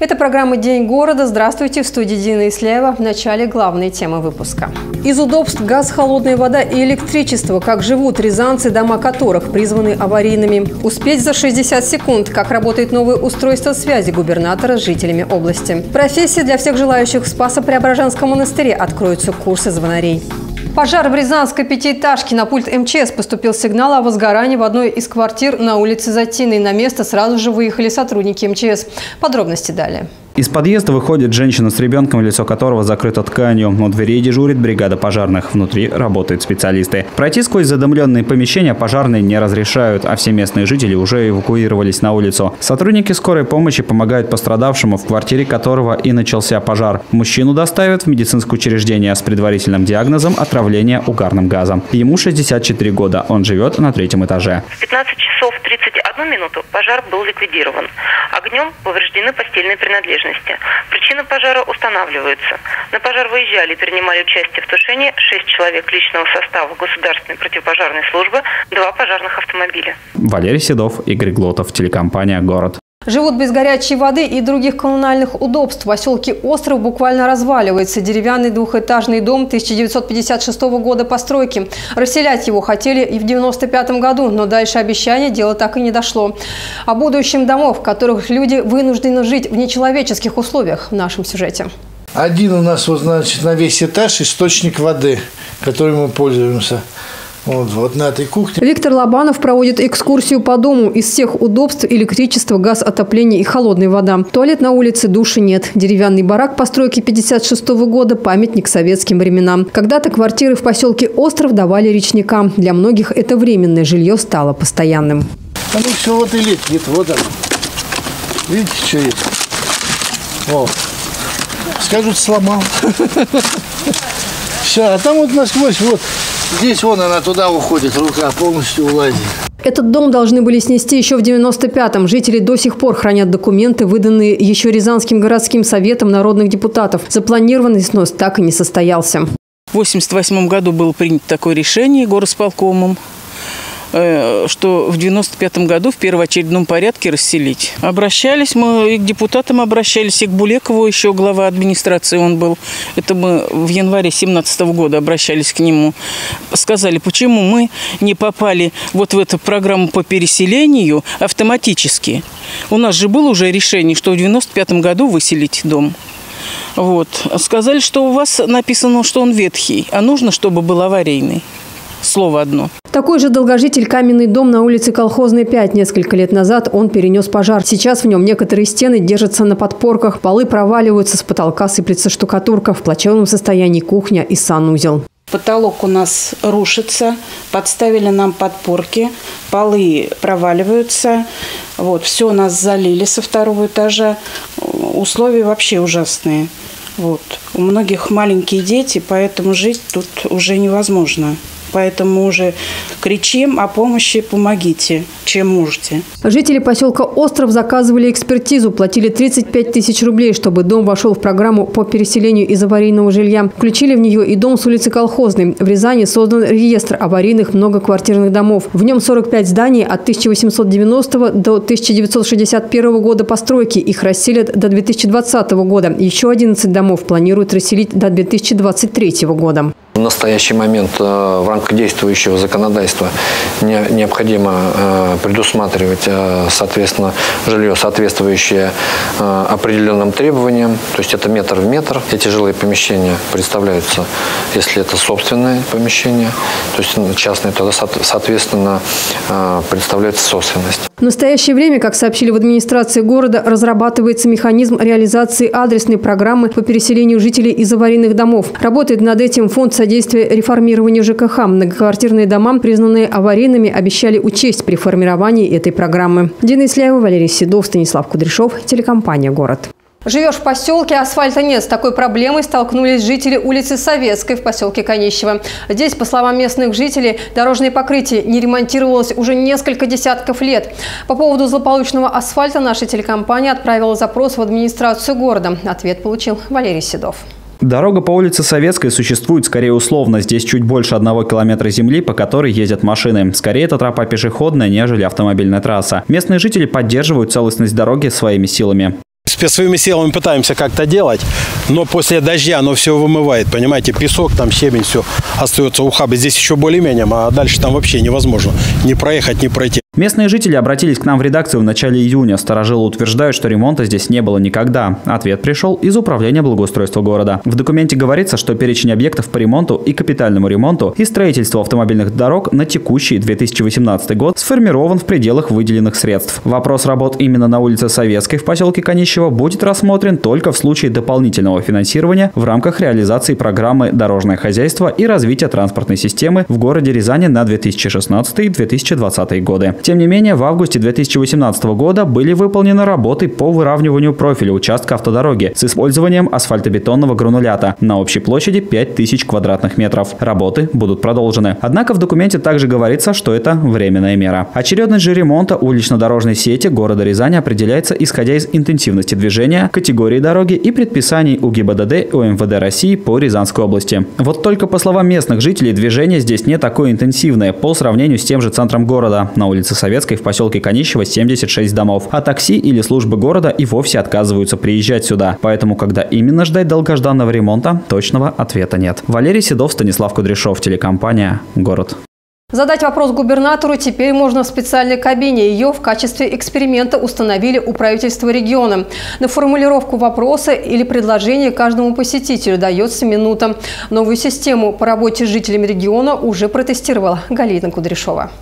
Это программа «День города». Здравствуйте, в студии Дина Исляева. В начале главной темы выпуска. Из удобств газ, холодная вода и электричество. Как живут рязанцы, дома которых призваны аварийными. Успеть за 60 секунд. Как работает новое устройство связи губернатора с жителями области. Профессия для всех желающих в Спасо-Преображенском монастыре. Откроются курсы звонарей. Пожар в рязанской пятиэтажке. На пульт МЧС поступил сигнал о возгорании в одной из квартир на улице Затиной. На место сразу же выехали сотрудники МЧС. Подробности далее. Из подъезда выходит женщина с ребенком, лицо которого закрыто тканью. У дверей дежурит бригада пожарных. Внутри работают специалисты. Пройти сквозь задымленные помещения пожарные не разрешают, а все местные жители уже эвакуировались на улицу. Сотрудники скорой помощи помогают пострадавшему, в квартире которого и начался пожар. Мужчину доставят в медицинское учреждение с предварительным диагнозом отравления угарным газом. Ему 64 года. Он живет на третьем этаже. В 15 часов 31 минуту пожар был ликвидирован. Огнем повреждены постельные принадлежности. Причины пожара устанавливаются. На пожар выезжали и принимали участие в тушении 6 человек личного состава Государственной противопожарной службы, 2 пожарных автомобиля. Валерий Седов, Игорь Глотов, телекомпания «Город». Живут без горячей воды и других коммунальных удобств. В поселке Остров буквально разваливается. Деревянный двухэтажный дом 1956 года постройки. Расселять его хотели и в 1995 году, но дальше обещания дело так и не дошло. О будущем домов, в которых люди вынуждены жить в нечеловеческих условиях, в нашем сюжете. Один у нас, значит, на весь этаж источник воды, которым мы пользуемся. Вот на этой кухне. Виктор Лобанов проводит экскурсию по дому. Из всех удобств – электричество, газ, отопление и холодная вода. Туалет на улице, души нет. Деревянный барак постройки 1956 года – памятник советским временам. Когда-то квартиры в поселке Остров давали речникам. Для многих это временное жилье стало постоянным. А ну все, вот и летит, вот оно. Видите, что есть? О, скажут, сломал. Все, а там вот насквозь вот. Здесь вон она туда уходит, рука полностью улазит. Этот дом должны были снести еще в 1995-м. Жители до сих пор хранят документы, выданные еще Рязанским городским советом народных депутатов. Запланированный снос так и не состоялся. В 1988 году было принято такое решение горосполкомом, что в 1995 году в первоочередном порядке расселить. Обращались мы и к депутатам, обращались, и к Булекову, еще глава администрации он был. Это мы в январе 2017 года обращались к нему. Сказали, почему мы не попали вот в эту программу по переселению автоматически. У нас же было уже решение, что в 1995 году выселить дом. Вот. Сказали, что у вас написано, что он ветхий, а нужно, чтобы был аварийный. Слово одно. Такой же долгожитель каменный дом на улице Колхозной, 5. Несколько лет назад он перенес пожар. Сейчас в нем некоторые стены держатся на подпорках, полы проваливаются, с потолка сыплется штукатурка, в плачевном состоянии кухня и санузел. Потолок у нас рушится, подставили нам подпорки, полы проваливаются, вот, все у нас залили со 2-го этажа, условия вообще ужасные. Вот. У многих маленькие дети, поэтому жить тут уже невозможно. Поэтому уже кричим о помощи, помогите, чем можете. Жители поселка Остров заказывали экспертизу, платили 35 тысяч рублей, чтобы дом вошел в программу по переселению из аварийного жилья. Включили в нее и дом с улицы Колхозной. В Рязани создан реестр аварийных многоквартирных домов. В нем 45 зданий от 1890 до 1961 года постройки. Их расселят до 2020 года. Еще 11 домов планируют расселить до 2023 года. В настоящий момент в рамках действующего законодательства необходимо предусматривать, соответственно, жилье, соответствующее определенным требованиям, то есть это метр в метр. Эти жилые помещения представляются, если это собственное помещение, то есть частное, тогда, соответственно, представляется собственность. В настоящее время, как сообщили в администрации города, разрабатывается механизм реализации адресной программы по переселению жителей из аварийных домов. Работает над этим фонд содействия реформированию ЖКХ. Многоквартирные дома, признанные аварийными, обещали учесть при формировании этой программы. Дина Исляева, Валерий Седов, Станислав Кудряшов, телекомпания «Город». Живешь в поселке, асфальта нет. С такой проблемой столкнулись жители улицы Советской в поселке Конищево. Здесь, по словам местных жителей, дорожное покрытие не ремонтировалось уже несколько десятков лет. По поводу злополучного асфальта наша телекомпания отправила запрос в администрацию города. Ответ получил Валерий Седов. Дорога по улице Советской существует скорее условно. Здесь чуть больше 1 километра земли, по которой ездят машины. Скорее, это тропа пешеходная, нежели автомобильная трасса. Местные жители поддерживают целостность дороги своими силами. Спецсовыми силами пытаемся как-то делать, но после дождя оно все вымывает, понимаете, песок, там щебень, все остается ухабы. Здесь еще более-менее, а дальше там вообще невозможно ни проехать, ни пройти. Местные жители обратились к нам в редакцию в начале июня. Старожилы утверждают, что ремонта здесь не было никогда. Ответ пришел из Управления благоустройства города. В документе говорится, что перечень объектов по ремонту и капитальному ремонту и строительству автомобильных дорог на текущий 2018 год сформирован в пределах выделенных средств. Вопрос работ именно на улице Советской в поселке Конищево будет рассмотрен только в случае дополнительного финансирования в рамках реализации программы «Дорожное хозяйство и развитие транспортной системы» в городе Рязани на 2016-2020 годы. Тем не менее, в августе 2018 года были выполнены работы по выравниванию профиля участка автодороги с использованием асфальтобетонного гранулята на общей площади 5000 квадратных метров. Работы будут продолжены. Однако в документе также говорится, что это временная мера. Очередность же ремонта улично-дорожной сети города Рязани определяется исходя из интенсивности движения, категории дороги и предписаний у ГИБДД и МВД России по Рязанской области. Вот только по словам местных жителей, движение здесь не такое интенсивное по сравнению с тем же центром города. На улице Советской в поселке Конищево 76 домов, а такси или службы города и вовсе отказываются приезжать сюда. Поэтому, когда именно ждать долгожданного ремонта, точного ответа нет. Валерий Седов, Станислав Кудряшов, телекомпания «Город». Задать вопрос губернатору теперь можно в специальной кабине. Ее в качестве эксперимента установили у правительства региона. На формулировку вопроса или предложения каждому посетителю дается минута. Новую систему по работе с жителями региона уже протестировала Галина Кудряшова.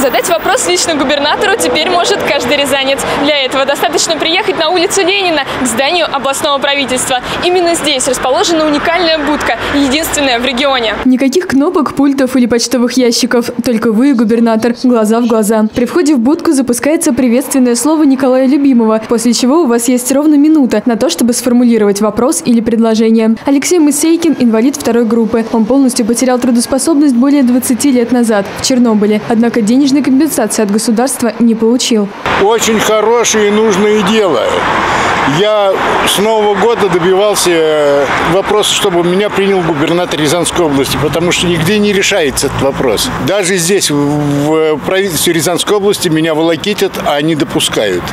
Задать вопрос лично губернатору теперь может каждый рязанец. Для этого достаточно приехать на улицу Ленина к зданию областного правительства. Именно здесь расположена уникальная будка, единственная в регионе. Никаких кнопок, пультов или почтовых ящиков. Только вы и губернатор, глаза в глаза. При входе в будку запускается приветственное слово Николая Любимова, после чего у вас есть ровно минута на то, чтобы сформулировать вопрос или предложение. Алексей Мысейкин – инвалид второй группы. Он полностью потерял трудоспособность более 20 лет назад в Чернобыле. Однако денежный компенсации от государства не получил. Очень хорошее и нужное дело. Я с Нового года добивался вопроса, чтобы меня принял губернатор Рязанской области, потому что нигде не решается этот вопрос. Даже здесь, в правительстве Рязанской области, меня волокитят, а не допускают.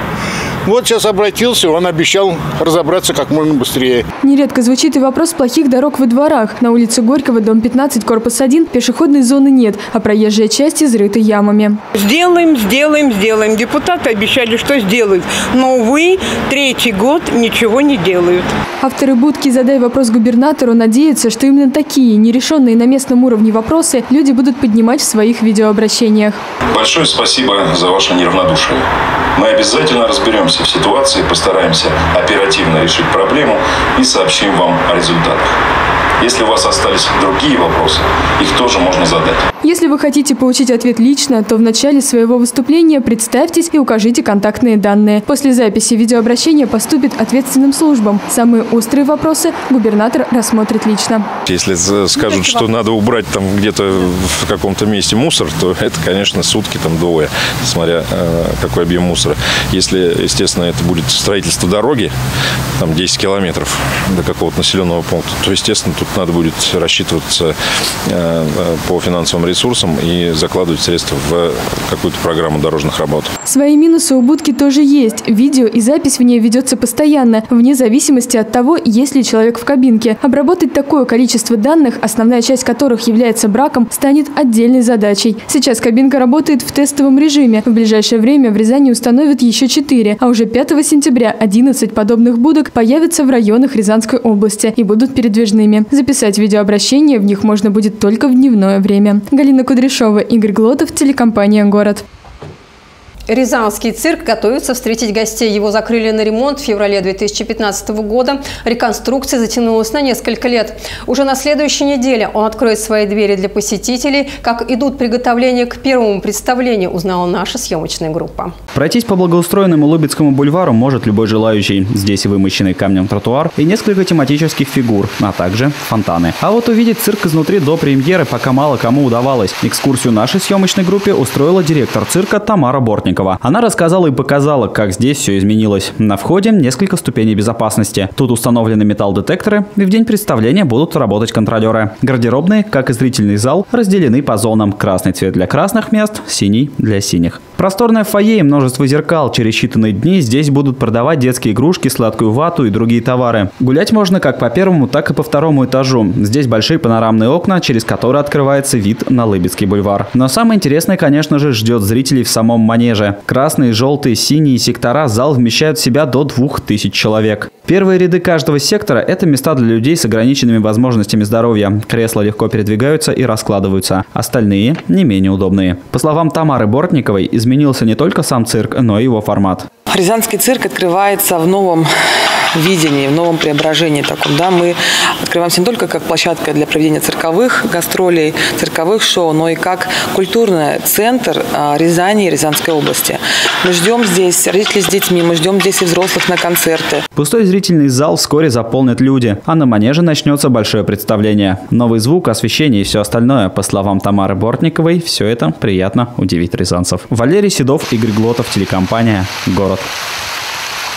Вот сейчас обратился, он обещал разобраться как можно быстрее. Нередко звучит и вопрос плохих дорог во дворах. На улице Горького, дом 15, корпус 1, пешеходной зоны нет, а проезжая часть изрыта ямами. Сделаем, сделаем, сделаем. Депутаты обещали, что сделают. Но, увы, третий год ничего не делают. Авторы будки «Задай вопрос губернатору» надеются, что именно такие нерешенные на местном уровне вопросы люди будут поднимать в своих видеообращениях. Большое спасибо за ваше неравнодушие. Мы обязательно разберемся в ситуации, постараемся оперативно решить проблему и сообщим вам о результатах. Если у вас остались другие вопросы, их тоже можно задать. Если вы хотите получить ответ лично, то в начале своего выступления представьтесь и укажите контактные данные. После записи видеообращения поступит ответственным службам. Самые острые вопросы губернатор рассмотрит лично. Если скажут, что надо убрать там где-то в каком-то месте мусор, то это, конечно, сутки там двое, смотря какой объем мусора. Если, естественно, это будет строительство дороги, там 10 километров до какого-то населенного пункта, то, естественно, тут надо будет рассчитываться по финансовым ресурсам и закладывать средства в какую-то программу дорожных работ. Свои минусы у будки тоже есть. Видео и запись в ней ведется постоянно, вне зависимости от того, есть ли человек в кабинке. Обработать такое количество данных, основная часть которых является браком, станет отдельной задачей. Сейчас кабинка работает в тестовом режиме. В ближайшее время в Рязани установят еще 4, а уже 5 сентября 11 подобных будок появятся в районах Рязанской области и будут передвижными. Записать видеообращение в них можно будет только в дневное время. Галина Кудряшова, Игорь Глотов, телекомпания «Город». Рязанский цирк готовится встретить гостей. Его закрыли на ремонт в феврале 2015 года. Реконструкция затянулась на несколько лет. Уже на следующей неделе он откроет свои двери для посетителей. Как идут приготовления к первому представлению, узнала наша съемочная группа. Пройтись по благоустроенному Лубецкому бульвару может любой желающий. Здесь и вымощенный камнем тротуар, и несколько тематических фигур, а также фонтаны. А вот увидеть цирк изнутри до премьеры пока мало кому удавалось. Экскурсию нашей съемочной группе устроила директор цирка Тамара Бортникова. Бортникова. Она рассказала и показала, как здесь все изменилось. На входе несколько ступеней безопасности. Тут установлены металлодетекторы, и в день представления будут работать контролеры. Гардеробные, как и зрительный зал, разделены по зонам. Красный цвет для красных мест, синий для синих. Просторное фойе и множество зеркал. Через считанные дни здесь будут продавать детские игрушки, сладкую вату и другие товары. Гулять можно как по первому, так и по второму этажу. Здесь большие панорамные окна, через которые открывается вид на Лыбецкий бульвар. Но самое интересное, конечно же, ждет зрителей в самом манеже. Красные, желтые, синие сектора зал вмещают в себя до 2000 человек. Первые ряды каждого сектора – это места для людей с ограниченными возможностями здоровья. Кресла легко передвигаются и раскладываются. Остальные – не менее удобные. По словам Тамары Бортниковой, изменился не только сам цирк, но и его формат. Рязанский цирк открывается в новом видении, в новом преображении таком. Да? Мы открываемся не только как площадка для проведения цирковых гастролей, цирковых шоу, но и как культурный центр Рязани и Рязанской области. Мы ждем здесь родителей с детьми, мы ждем здесь и взрослых на концерты. Пустой зрительный зал вскоре заполнят люди, а на манеже начнется большое представление. Новый звук, освещение и все остальное. По словам Тамары Бортниковой, все это приятно удивит рязанцев. Валерий Седов, Игорь Глотов, телекомпания «Город».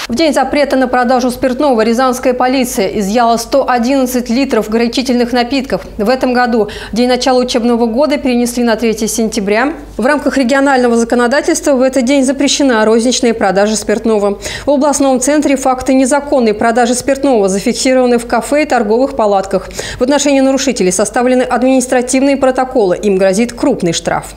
В день запрета на продажу спиртного рязанская полиция изъяла 111 литров горячительных напитков. В этом году день начала учебного года перенесли на 3 сентября. В рамках регионального законодательства в этот день запрещена розничная продажа спиртного. В областном центре факты незаконной продажи спиртного зафиксированы в кафе и торговых палатках. В отношении нарушителей составлены административные протоколы. Им грозит крупный штраф.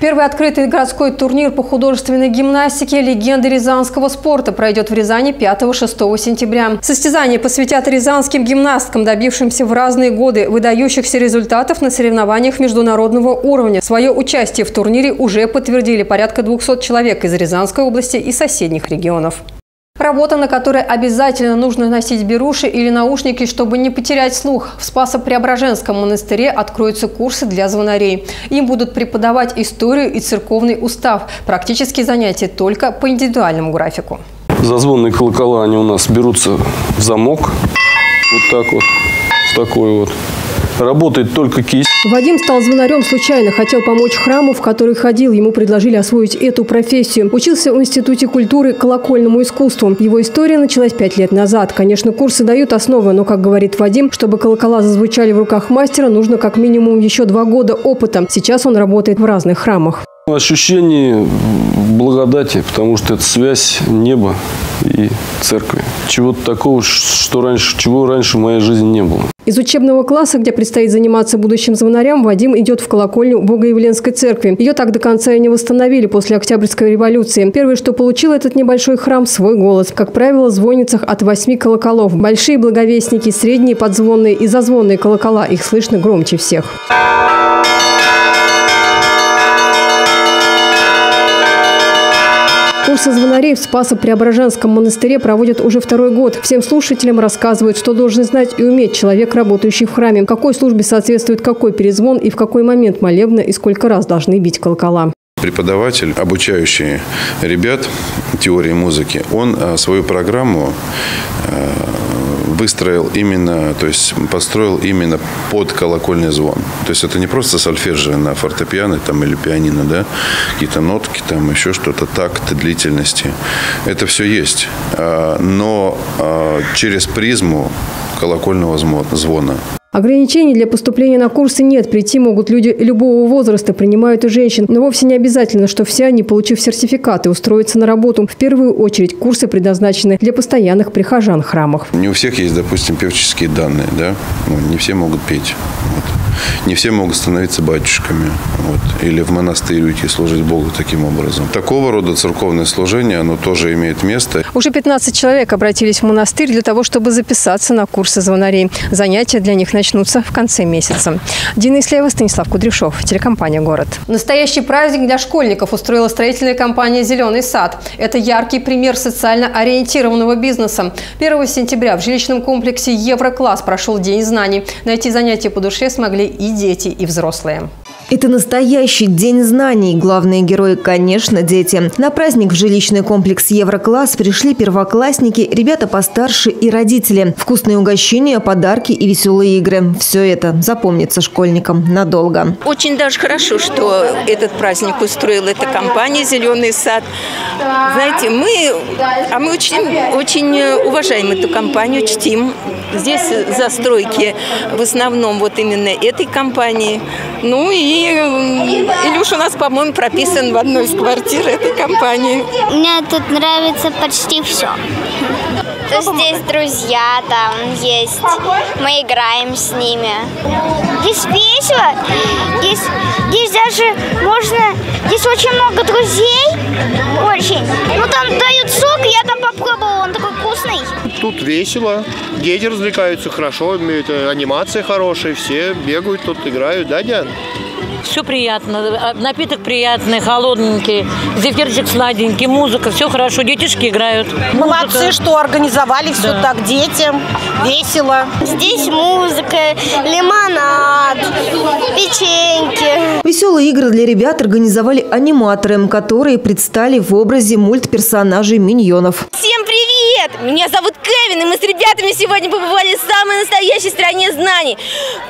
Первый открытый городской турнир по художественной гимнастике «Легенды рязанского спорта» пройдет в Рязани 5-6 сентября. Состязания посвятят рязанским гимнасткам, добившимся в разные годы выдающихся результатов на соревнованиях международного уровня. Свое участие в турнире уже подтвердили порядка 200 человек из Рязанской области и соседних регионов. Работа, на которой обязательно нужно носить беруши или наушники, чтобы не потерять слух. В Спасо-Преображенском монастыре откроются курсы для звонарей. Им будут преподавать историю и церковный устав. Практические занятия только по индивидуальному графику. Зазвонные колокола, они у нас берутся в замок. Вот так вот, с такой вот. Работает только кисть. Вадим стал звонарем случайно. Хотел помочь храму, в который ходил. Ему предложили освоить эту профессию. Учился в Институте культуры колокольному искусству. Его история началась 5 лет назад. Конечно, курсы дают основы, но, как говорит Вадим, чтобы колокола зазвучали в руках мастера, нужно как минимум еще 2 года опыта. Сейчас он работает в разных храмах. Ощущение благодати, потому что это связь неба и церкви. Чего-то такого, чего раньше в моей жизни не было. Из учебного класса, где предстоит заниматься будущим звонарям, Вадим идет в колокольню Богоявленской церкви. Ее так до конца и не восстановили после Октябрьской революции. Первое, что получил этот небольшой храм – свой голос. Как правило, звонницах от 8 колоколов. Большие благовестники, средние подзвонные и зазвонные колокола. Их слышно громче всех. Курсы звонарей в Спасо-Преображенском монастыре проводят уже 2-й год. Всем слушателям рассказывают, что должен знать и уметь человек, работающий в храме, какой службе соответствует какой перезвон и в какой момент молебна и сколько раз должны бить колокола. Преподаватель, обучающий ребят теории музыки, он свою программу выстроил именно, то есть построил именно под колокольный звон. То есть это не просто сольфеджио на фортепиано там, или пианино, да, какие-то нотки, там еще что-то, такты, длительности. Это все есть, но через призму колокольного звона. Ограничений для поступления на курсы нет. Прийти могут люди любого возраста, принимают и женщин. Но вовсе не обязательно, что все они, получив сертификаты, устроятся на работу. В первую очередь курсы предназначены для постоянных прихожан храмов. Не у всех есть, допустим, певческие данные, да? Ну, не все могут петь. Вот. Не все могут становиться батюшками. Вот. Или в монастырь уйти, служить Богу таким образом. Такого рода церковное служение, оно тоже имеет место. Уже 15 человек обратились в монастырь для того, чтобы записаться на курсы звонарей. Занятия для них начнутся в конце месяца. Дина Исляева, Станислав Кудряшов, телекомпания «Город». Настоящий праздник для школьников устроила строительная компания «Зеленый сад». Это яркий пример социально ориентированного бизнеса. 1 сентября в жилищном комплексе «Еврокласс» прошел День знаний. Найти занятия по душе смогли и дети, и взрослые. Это настоящий день знаний. Главные герои, конечно, дети. На праздник в жилищный комплекс «Еврокласс» пришли первоклассники, ребята постарше и родители. Вкусные угощения, подарки и веселые игры. Все это запомнится школьникам надолго. Очень даже хорошо, что этот праздник устроила эта компания «Зеленый сад». Знаете, мы очень уважаем эту компанию, чтим. Здесь застройки в основном вот именно этой компании. Ну и Илюша у нас, по-моему, прописан в одной из квартир этой компании. Мне тут нравится почти все. Здесь друзья там есть, мы играем с ними. Здесь весело, здесь даже можно, здесь очень много друзей, очень. Ну там дают сок, я там попробовала, он такой вкусный. Тут весело, дети развлекаются хорошо, анимация хорошая, все бегают тут, играют, да, Диана? Все приятно, напиток приятный, холодненький, зефирчик сладенький, музыка, все хорошо, детишки играют. Молодцы, музыка. Что организовали все так детям, весело. Здесь музыка, лимонад, печеньки. Веселые игры для ребят организовали аниматоры, которые предстали в образе мультперсонажей «Миньонов». Всем привет! Меня зовут Кевин, и мы с ребятами сегодня побывали в самой настоящей стране знаний.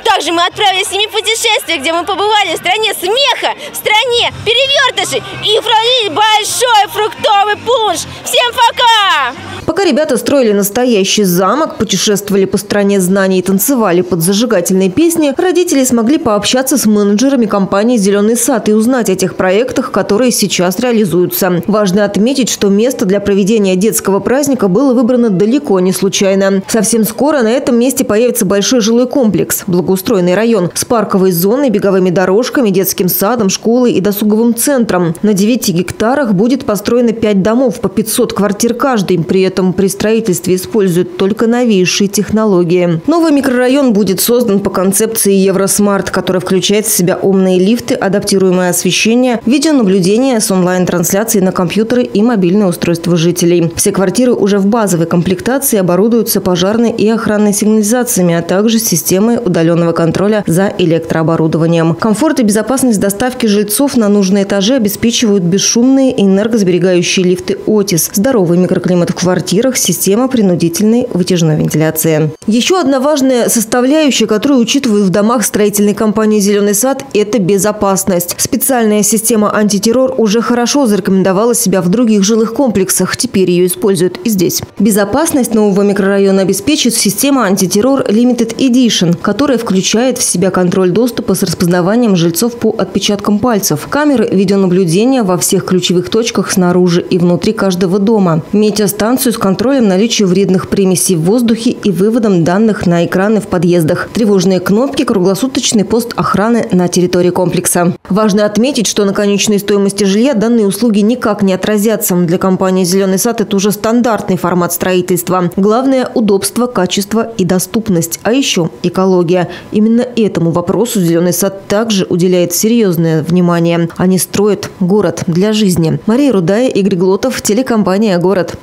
Также мы отправились с ними в путешествие, где мы побывали в стране смеха, в стране перевертышей и провели большой фруктовый пунш. Всем пока! Пока ребята строили настоящий замок, путешествовали по стране знаний и танцевали под зажигательные песни, родители смогли пообщаться с менеджерами компании «Зеленый сад» и узнать о тех проектах, которые сейчас реализуются. Важно отметить, что место для проведения детского праздника было выбрано далеко не случайно. Совсем скоро на этом месте появится большой жилой комплекс, благоустроенный район с парковой зоной, беговыми дорожками, детским садом, школой и досуговым центром. На 9 гектарах будет построено 5 домов по 500 квартир каждый. При этом при строительстве используют только новейшие технологии. Новый микрорайон будет создан по концепции «Евросмарт», которая включает в себя умные лифты, адаптируемое освещение, видеонаблюдение с онлайн-трансляцией на компьютеры и мобильные устройства жителей. Все квартиры уже в базовой комплектации оборудуются пожарной и охранной сигнализациями, а также системой удаленного контроля за электрооборудованием. Комфорт и безопасность доставки жильцов на нужные этажи обеспечивают бесшумные и энергосберегающие лифты OTIS, здоровый микроклимат в квартирах, система принудительной вытяжной вентиляции. Еще одна важная составляющая, которую учитывают в домах строительной компании «Зеленый сад», – это безопасность. Специальная система «Антитеррор» уже хорошо зарекомендовала себя в других жилых комплексах. Теперь ее используют и здесь. Безопасность нового микрорайона обеспечит система «Антитеррор Limited Edition», которая включает в себя контроль доступа с распознаванием жильцов по отпечаткам пальцев, камеры видеонаблюдения во всех ключевых точках снаружи и внутри каждого дома, метеостанцию с контролем наличия вредных примесей в воздухе и выводом данных на экраны в подъездах, тревожные кнопки, круглосуточный пост охраны на территории комплекса. Важно отметить, что на конечной стоимости жилья данные услуги никак не отразятся. Для компании «Зеленый сад» это уже стандартный формат строительства. Главное – удобство, качество и доступность. А еще экология. Именно этому вопросу «Зеленый сад» также уделяет серьезное внимание. Они строят город для жизни. Мария Рудая, Игорь Глотов, телекомпания «Город».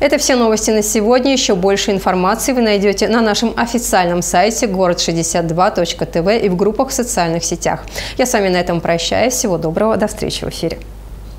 Это все новости на сегодня. Еще больше информации вы найдете на нашем официальном сайте город62.тв и в группах в социальных сетях. Я с вами на этом прощаюсь. Всего доброго. До встречи в эфире.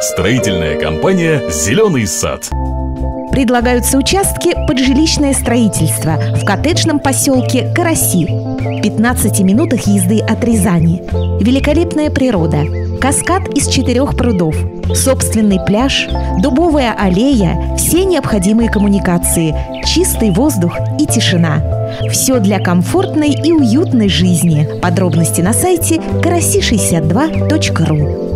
Строительная компания «Зеленый сад». Предлагаются участки под жилищное строительство в коттеджном поселке Караси, в 15 минутах езды от Рязани. Великолепная природа, каскад из 4 прудов, собственный пляж, дубовая аллея, все необходимые коммуникации, чистый воздух и тишина. Все для комфортной и уютной жизни. Подробности на сайте караси62.ру.